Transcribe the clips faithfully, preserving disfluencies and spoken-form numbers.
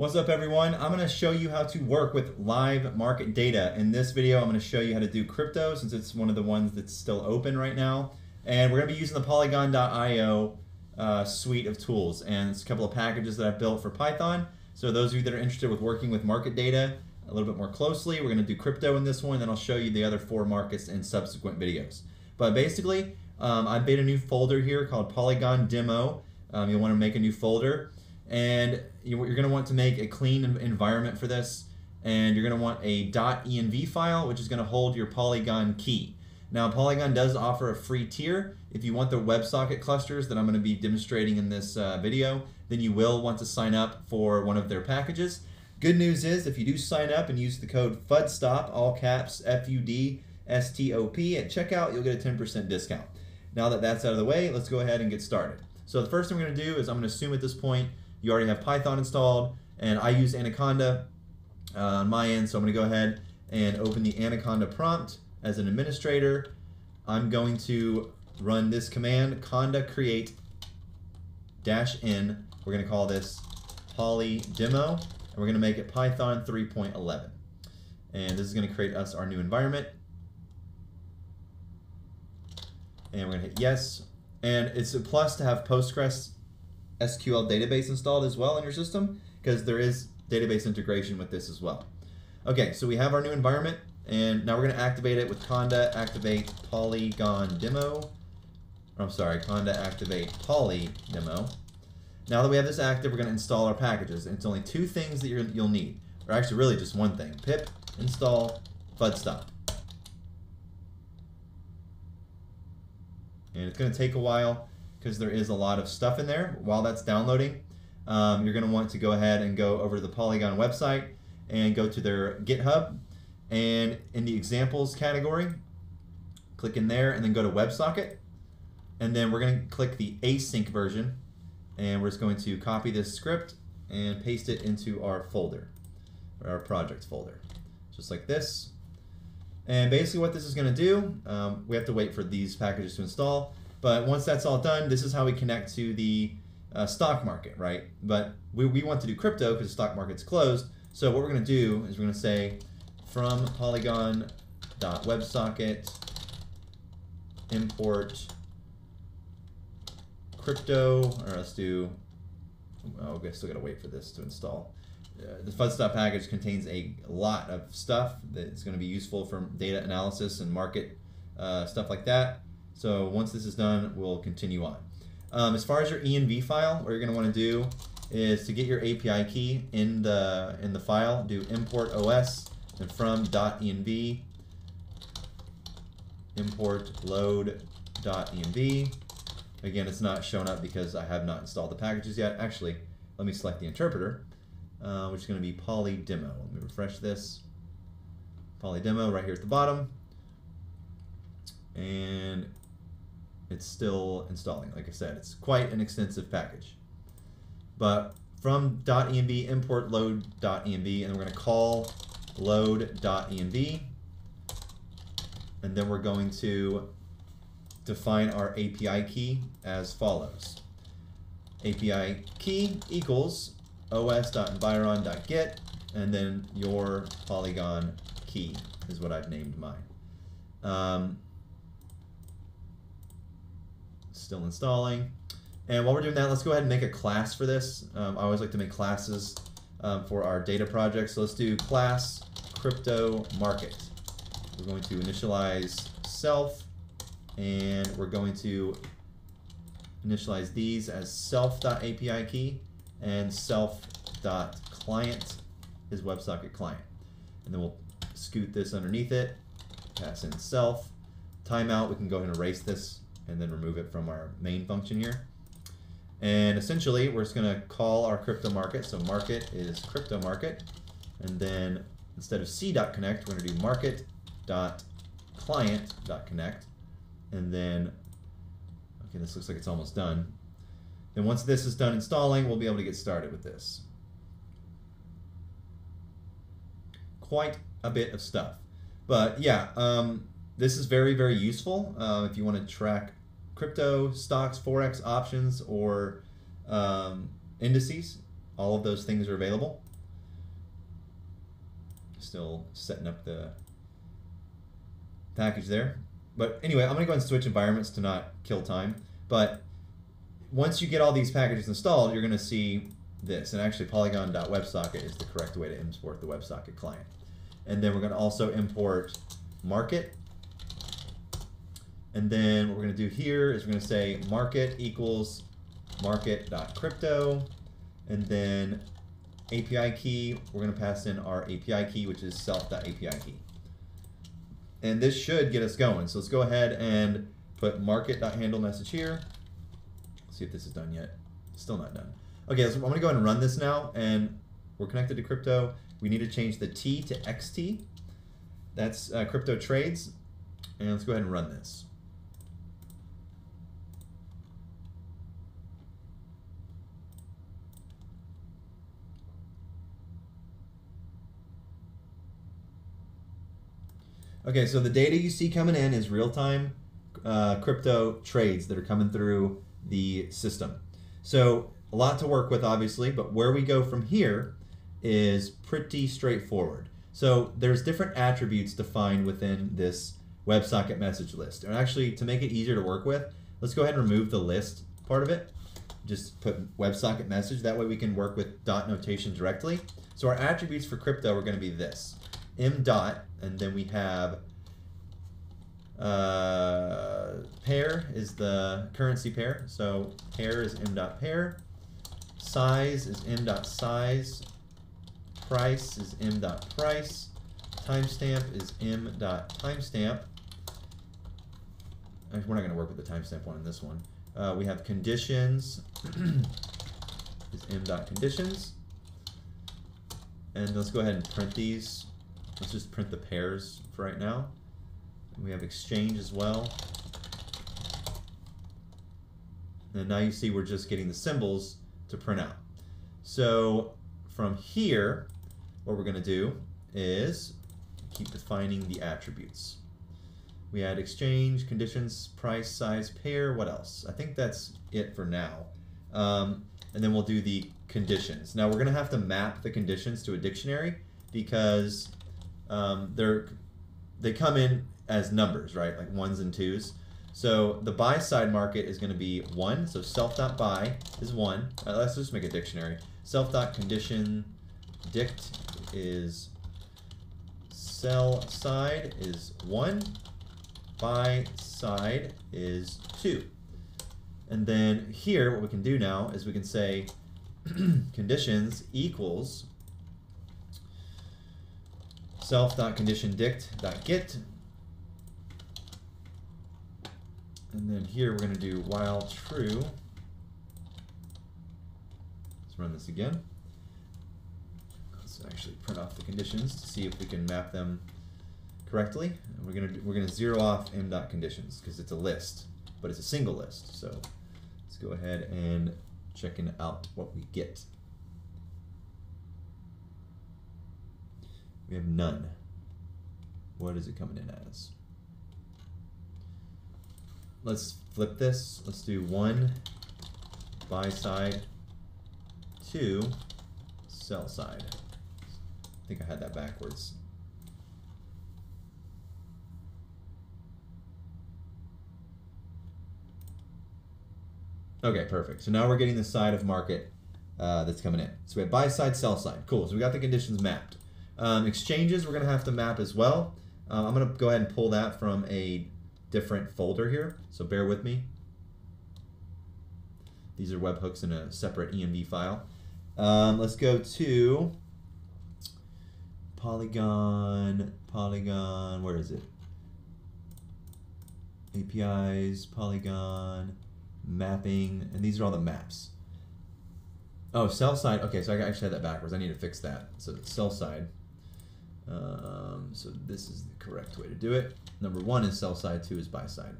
What's up, everyone? I'm going to show you how to work with live market data. In this video, I'm going to show you how to do crypto since it's one of the ones that's still open right now. And we're going to be using the Polygon dot i o uh, suite of tools. And it's a couple of packages that I've built for Python. So those of you that are interested with working with market data a little bit more closely, we're going to do crypto in this one. Then I'll show you the other four markets in subsequent videos. But basically, um, I made a new folder here called Polygon Demo. Um, you'll want to make a new folder. And you're gonna want to make a clean environment for this. And you're gonna want a .env file, which is gonna hold your Polygon key. Now, Polygon does offer a free tier. If you want the WebSocket clusters that I'm gonna be demonstrating in this uh, video, then you will want to sign up for one of their packages. Good news is, if you do sign up and use the code FUDSTOP, all caps, F U D S T O P, at checkout, you'll get a ten percent discount. Now that that's out of the way, let's go ahead and get started. So the first thing we're gonna do is I'm gonna assume at this point you already have Python installed, and I use Anaconda uh, on my end, so I'm going to go ahead and open the Anaconda prompt as an administrator. I'm going to run this command, conda create dash n. We're going to call this poly demo, and we're going to make it Python three point eleven. And this is going to create us our new environment. And we're going to hit yes. And it's a plus to have PostgreSQL database installed as well in your system, because there is database integration with this as well. Okay, so we have our new environment, and now we're going to activate it with conda activate polygon demo. I'm sorry, conda activate poly demo. Now that we have this active, we're going to install our packages, and it's only two things that you're, you'll need, or actually really just one thing: pip install FUDSTOP. And it's going to take a while, because there is a lot of stuff in there. While that's downloading, um, you're gonna want to go ahead and go over to the Polygon website and go to their GitHub, and in the examples category, click in there and then go to WebSocket. And then we're gonna click the async version, and we're just going to copy this script and paste it into our folder, or our project folder, just like this. And basically what this is gonna do, um, we have to wait for these packages to install. But once that's all done, this is how we connect to the uh, stock market, right? But we, we want to do crypto because the stock market's closed. So what we're going to do is we're going to say from polygon.websocket import crypto, or let's do, oh, I still got to wait for this to install. Uh, the FUDSTOP package contains a lot of stuff that's going to be useful for data analysis and market uh, stuff like that. So once this is done, we'll continue on. Um, as far as your E N V file, what you're gonna wanna do is, to get your A P I key in the, in the file, do import O S, and from .env, import load .env. Again, it's not shown up because I have not installed the packages yet. Actually, let me select the interpreter, uh, which is gonna be poly demo. Let me refresh this. Poly demo right here at the bottom. And it's still installing. Like I said, it's quite an extensive package. But from .env, import load.env, and we're gonna call load.env. And then we're going to define our A P I key as follows. A P I key equals os.environ.get, and then your Polygon key is what I've named mine. Um, Still installing. And while we're doing that, let's go ahead and make a class for this. Um, I always like to make classes um, for our data projects. So let's do class crypto market. We're going to initialize self, and we're going to initialize these as self.api key and self.client is WebSocket client. And then we'll scoot this underneath it, pass in self. Timeout, we can go ahead and erase this and then remove it from our main function here. And essentially, we're just gonna call our crypto market. So market is crypto market. And then instead of c.connect, we're gonna do market.client.connect. And then, okay, this looks like it's almost done. Then once this is done installing, we'll be able to get started with this. Quite a bit of stuff, but yeah, um, this is very, very useful uh, if you want to track crypto, stocks, forex, options, or um, indices. All of those things are available. still setting up the package there. But anyway, I'm gonna go ahead and switch environments to not kill time. But once you get all these packages installed, you're gonna see this. And actually polygon.websocket is the correct way to import the WebSocket client. And then we're gonna also import market. And then what we're gonna do here is we're gonna say market equals market.crypto. And then A P I key, we're gonna pass in our A P I key, which is self.api key. And this should get us going. So let's go ahead and put market.handle message here. Let's see if this is done yet. Still not done. Okay, so I'm gonna go ahead and run this now, and we're connected to crypto. We need to change the T to X T. That's uh, crypto trades. And let's go ahead and run this. Okay, so the data you see coming in is real-time uh, crypto trades that are coming through the system. So a lot to work with, obviously, but where we go from here is pretty straightforward. So there's different attributes defined within this WebSocket message list. And actually, to make it easier to work with, let's go ahead and remove the list part of it. Just put WebSocket message. That way we can work with dot notation directly. So our attributes for crypto are going to be this. M dot, and then we have uh, pair is the currency pair, so pair is M dot pair, size is M dot size, price is M dot price, timestamp is M dot timestamp. We're not going to work with the timestamp one in this one. Uh, we have conditions is M dot conditions, and let's go ahead and print these. Let's just print the pairs for right now. We have exchange as well. And now you see we're just getting the symbols to print out. So from here, what we're gonna do is keep defining the attributes. We add exchange, conditions, price, size, pair, what else? I think that's it for now. Um, and then we'll do the conditions. Now we're gonna have to map the conditions to a dictionary because Um, they're, they come in as numbers, right? Like ones and twos. So the buy side market is going to be one. So self.buy is one. Uh, let's just make a dictionary. Self.condition dict is sell side is one. Buy side is two. And then here, what we can do now is we can say conditions equals self.conditionDict.get. And then here we're going to do while true. Let's run this again. Let's actually print off the conditions to see if we can map them correctly. And we're going to we're going to zero off m.conditions because it's a list, but it's a single list. So let's go ahead and check out what we get. We have none. What is it coming in as? Let's flip this. Let's do one buy side, two sell side. I think I had that backwards. Okay, perfect. So now we're getting the side of market uh, that's coming in. So we have buy side, sell side. Cool. So we got the conditions mapped. Um, exchanges we're going to have to map as well. Uh, I'm going to go ahead and pull that from a different folder here, so bear with me. These are webhooks in a separate E M V file. Um, let's go to Polygon, Polygon, where is it? A P Is, Polygon, mapping, and these are all the maps. Oh, sell side. Okay, so I actually had that backwards. I need to fix that. So sell side. Um, so this is the correct way to do it. Number one is sell side, two is buy side.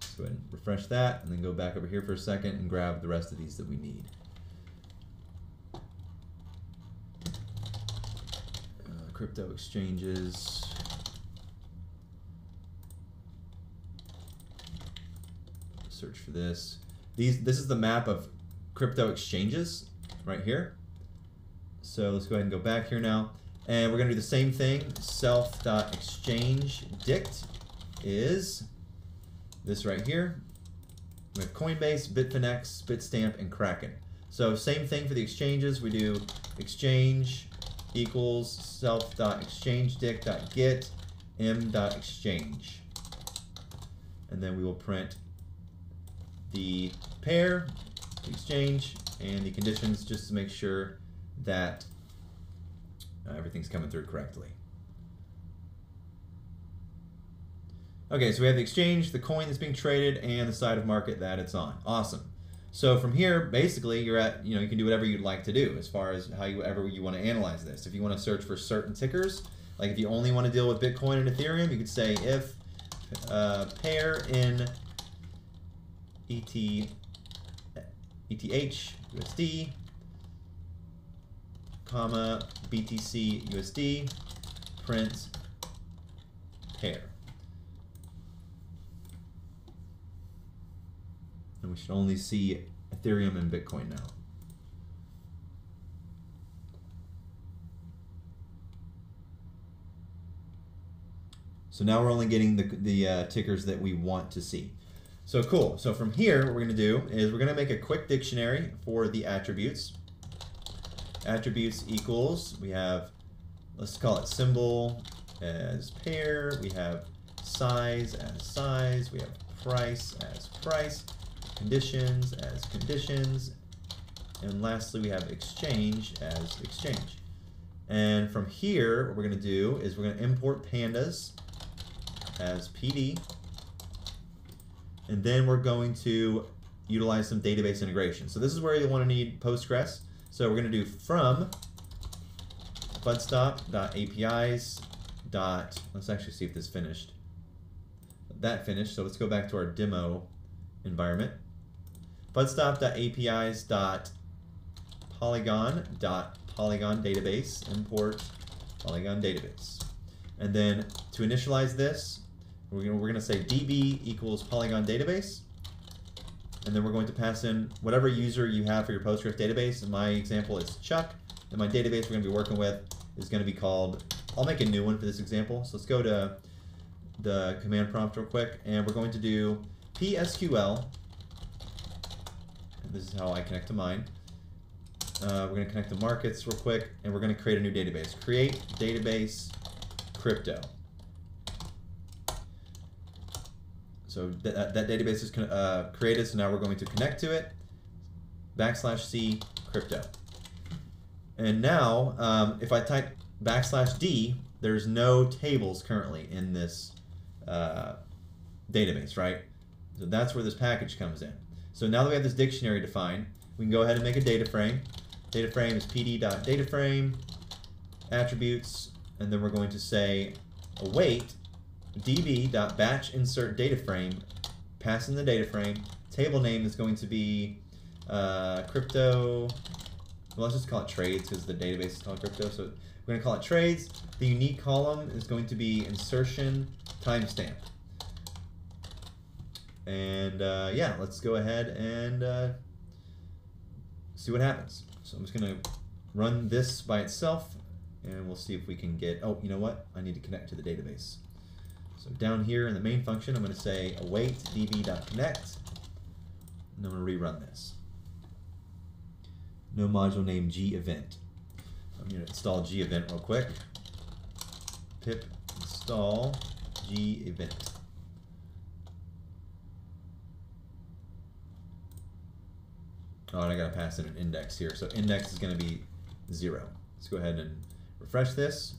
Let's go ahead and refresh that and then go back over here for a second and grab the rest of these that we need. Uh, crypto exchanges. Search for this. These, this is the map of crypto exchanges right here. So let's go ahead and go back here now. And we're going to do the same thing. Self.exchange dict is this right here. We have Coinbase, BitPinx, Bitstamp, and Kraken. So same thing for the exchanges. We do exchange equals self.exchange dict.get m.exchange. And then we will print the pair, the exchange, and the conditions just to make sure that uh, everything's coming through correctly. Okay, so we have the exchange, the coin that's being traded, and the side of market that it's on. Awesome. So from here, basically, you're at, you know, you can do whatever you'd like to do as far as how you, however you want to analyze this. If you want to search for certain tickers, like if you only want to deal with Bitcoin and Ethereum, you could say if uh, pair in E T, E T H, U S D, comma, B T C, U S D, print pair. And we should only see Ethereum and Bitcoin now. So now we're only getting the, the uh, tickers that we want to see. So cool. So from here, what we're going to do is we're going to make a quick dictionary for the attributes. Attributes equals, we have, let's call it symbol as pair. We have size as size. We have price as price. Conditions as conditions, and lastly we have exchange as exchange. And from here what we're going to do is we're going to import pandas as P D, and then we're going to utilize some database integration. So this is where you want to need Postgres. So we're going to do from FUDSTOP.apis. Let's actually see if this finished. That finished, so let's go back to our demo environment. FUDSTOP.apis.polygon.polygon database, import polygon database. And then to initialize this, we're gonna, we're gonna say db equals polygon database. And then we're going to pass in whatever user you have for your Postgres database. In my example, it's Chuck. And my database we're gonna be working with is gonna be called, I'll make a new one for this example. So let's go to the command prompt real quick. And we're going to do P S Q L. This is how I connect to mine. Uh, we're going to connect to markets real quick, and we're going to create a new database. Create database crypto. So th that database is uh, created, so now we're going to connect to it. Backslash C crypto. And now, um, if I type backslash D, there's no tables currently in this uh, database, right? So that's where this package comes in. So now that we have this dictionary defined, we can go ahead and make a data frame. Data frame is pd.dataframe, attributes, and then we're going to say await db.batch insert data frame, pass in the data frame. Table name is going to be uh, crypto, well, let's just call it trades because the database is called crypto. So we're going to call it trades. The unique column is going to be insertion timestamp. And uh, yeah, let's go ahead and uh, see what happens. So I'm just gonna run this by itself and we'll see if we can get, oh, you know what? I need to connect to the database. So down here in the main function, I'm gonna say await db.connect, and I'm gonna rerun this. No module name gevent. I'm gonna install gevent real quick. Pip install gevent. Oh, and I gotta pass in an index here. So index is gonna be zero. Let's go ahead and refresh this.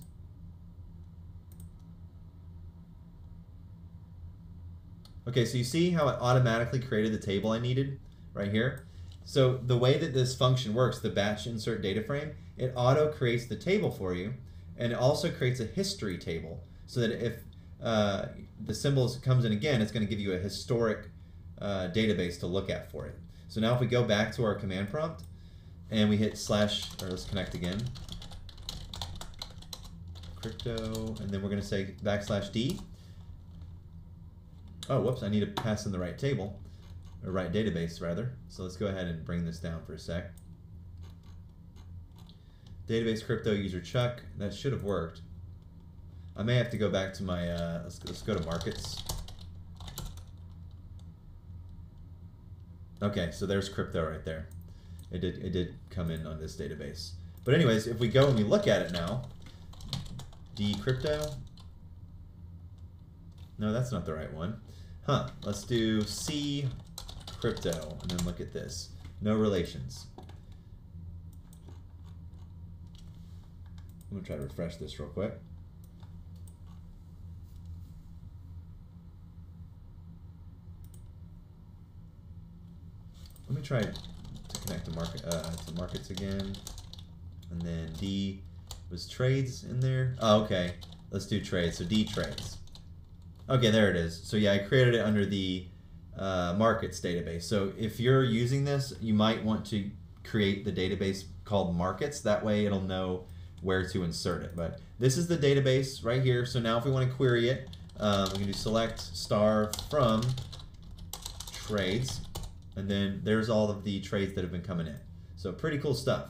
Okay, so you see how it automatically created the table I needed right here? So the way that this function works, the batch insert data frame, it auto creates the table for you, and it also creates a history table so that if uh, the symbols comes in again, it's gonna give you a historic uh, database to look at for it. So now if we go back to our command prompt and we hit slash, or let's connect again, crypto, and then we're going to say backslash D. Oh, whoops, I need to pass in the right table, or right database rather. So let's go ahead and bring this down for a sec. Database crypto user Chuck. That should have worked. I may have to go back to my, uh, let's, let's go to markets. Okay, so there's crypto right there. It did, it did come in on this database. But anyways, if we go and we look at it now, the crypto, no, that's not the right one. Huh, let's do C crypto and then look at this. No relations. I'm gonna try to refresh this real quick. Let me try to connect to, market, uh, to markets again. And then D was trades in there. Oh, okay. Let's do trades. So D trades. Okay, there it is. So yeah, I created it under the uh, markets database. So if you're using this, you might want to create the database called markets. That way it'll know where to insert it. But this is the database right here. So now if we want to query it, uh, we can do select star from trades. And then there's all of the trades that have been coming in. So pretty cool stuff.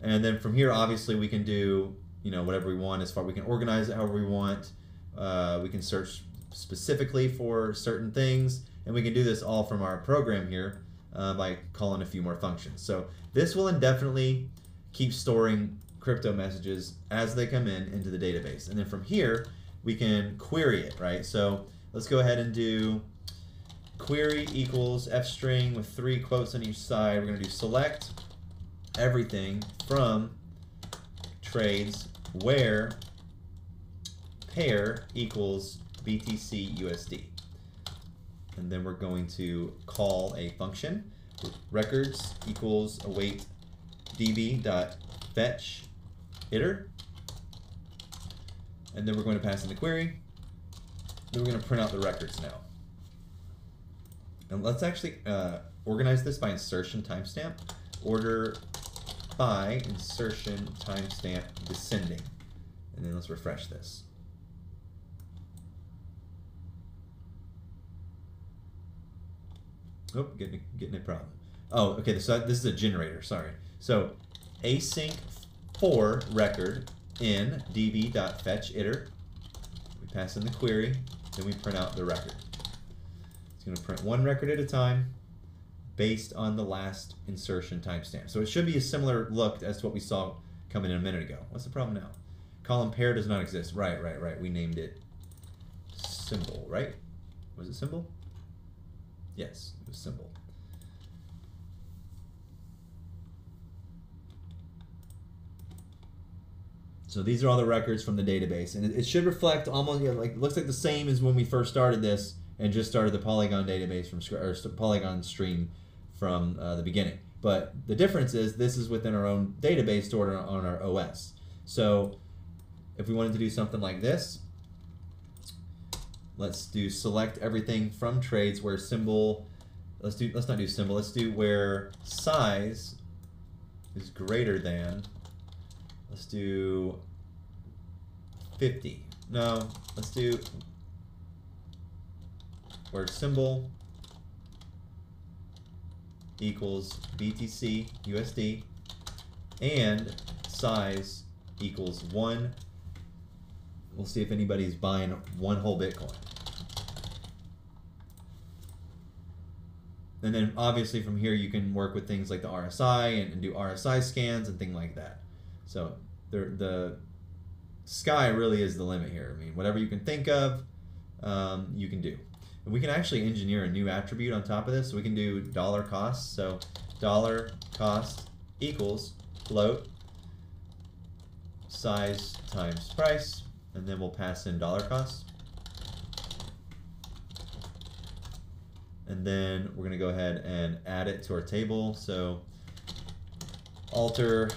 And then from here, obviously we can do, you know, whatever we want as far, we can organize it however we want. Uh, we can search specifically for certain things, and we can do this all from our program here uh, by calling a few more functions. So this will indefinitely keep storing crypto messages as they come in into the database. And then from here, we can query it, right? So let's go ahead and do query equals f string with three quotes on each side. We're going to do select everything from trades where pair equals B T C U S D. And then we're going to call a function records equals await db.fetch iter. And then we're going to pass in the query. Then we're going to print out the records now. And let's actually uh, organize this by insertion timestamp. Order by insertion timestamp descending. And then let's refresh this. Oh, getting a, getting a problem. Oh, okay, so this is a generator, sorry. So async for record in db.fetch iter. We pass in the query, then we print out the record. It's gonna print one record at a time based on the last insertion timestamp. So it should be a similar look as to what we saw coming in a minute ago. What's the problem now? Column pair does not exist. Right, right, right. We named it symbol, right? Was it symbol? Yes, it was symbol. So these are all the records from the database, and it, it should reflect almost, you know, like, looks like the same as when we first started this and just started the Polygon database from or Polygon stream from uh, the beginning. But the difference is this is within our own database stored on our O S. So if we wanted to do something like this, let's do select everything from trades where symbol, let's do, let's not do symbol, let's do where size is greater than, let's do fifty. No, let's do where symbol equals B T C U S D and size equals one. We'll see if anybody's buying one whole Bitcoin. And then obviously from here you can work with things like the R S I and, and do R S I scans and things like that. So the, the sky really is the limit here. I mean, whatever you can think of, um, you can do. And we can actually engineer a new attribute on top of this. So we can do dollar cost. So dollar cost equals float size times price. And then we'll pass in dollar cost. And then we're gonna go ahead and add it to our table. So alter,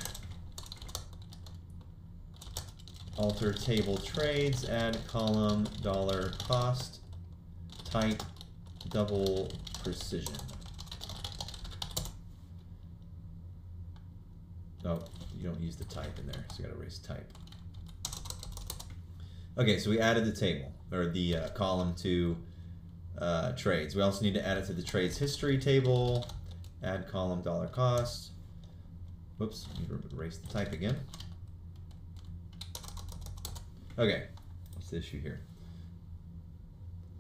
alter table trades, add column dollar cost, type double precision. Oh, you don't use the type in there, so you gotta erase type. Okay, so we added the table, or the uh, column to uh, trades. We also need to add it to the trades history table, add column dollar cost, Whoops, need to erase the type again. Okay, what's the issue here?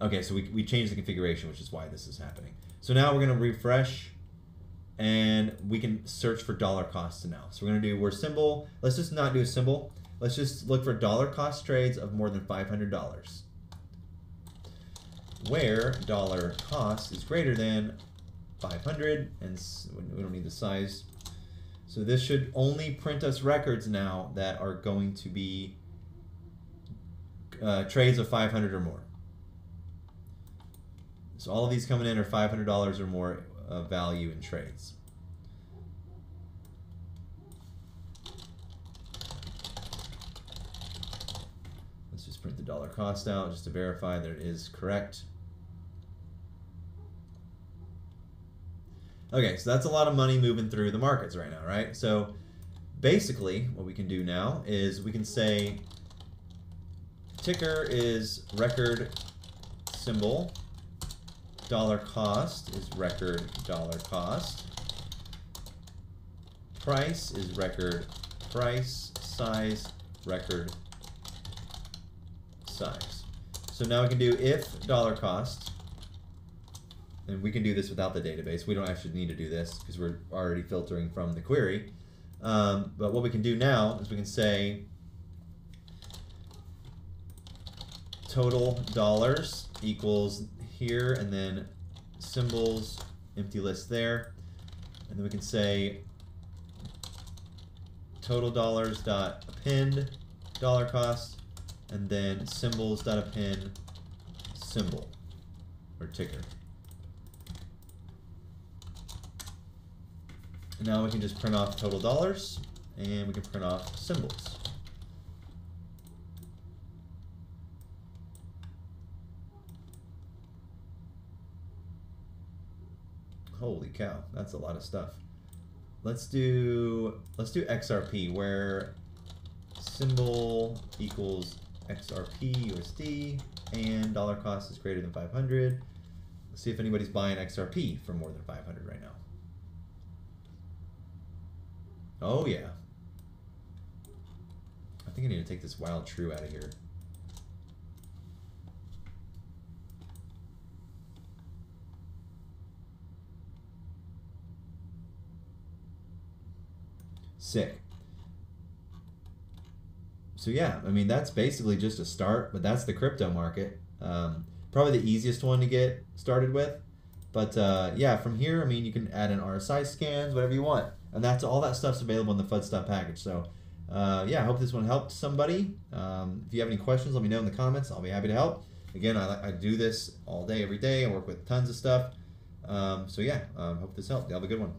Okay, so we, we changed the configuration, which is why this is happening. So now we're gonna refresh and we can search for dollar costs now. So we're gonna do where symbol, let's just not do a symbol. Let's just look for dollar cost trades of more than five hundred dollars. Where dollar cost is greater than five hundred, and we don't need the size. So this should only print us records now that are going to be uh, trades of five hundred or more. So all of these coming in are five hundred dollars or more uh, value in trades. Let's just print the dollar cost out just to verify that it is correct. Okay, so that's a lot of money moving through the markets right now, right? So basically what we can do now is we can say ticker is record symbol, dollar cost is record dollar cost, price is record price, size record size. So now we can do if dollar cost. And we can do this without the database. We don't actually need to do this because we're already filtering from the query. Um, but what we can do now is we can say total dollars equals here and then symbols, empty list there. And then we can say total dollars dot append dollar cost and then symbols dot append symbol or ticker. Now we can just print off total dollars and we can print off symbols. Holy cow, that's a lot of stuff. Let's do let's do X R P where symbol equals X R P U S D and dollar cost is greater than five hundred. Let's see if anybody's buying X R P for more than five hundred right now. Oh yeah. I think I need to take this wild true out of here. Sick. So yeah, I mean that's basically just a start, but that's the crypto market. Um, probably the easiest one to get started with. But uh, yeah, from here, I mean, you can add in R S I scans, whatever you want. And that's all that stuff's available in the FUDSTOP package. So uh, yeah, I hope this one helped somebody. Um, if you have any questions, let me know in the comments. I'll be happy to help. Again, I, I do this all day, every day. I work with tons of stuff. Um, so yeah, um, hope this helped. Have a good one.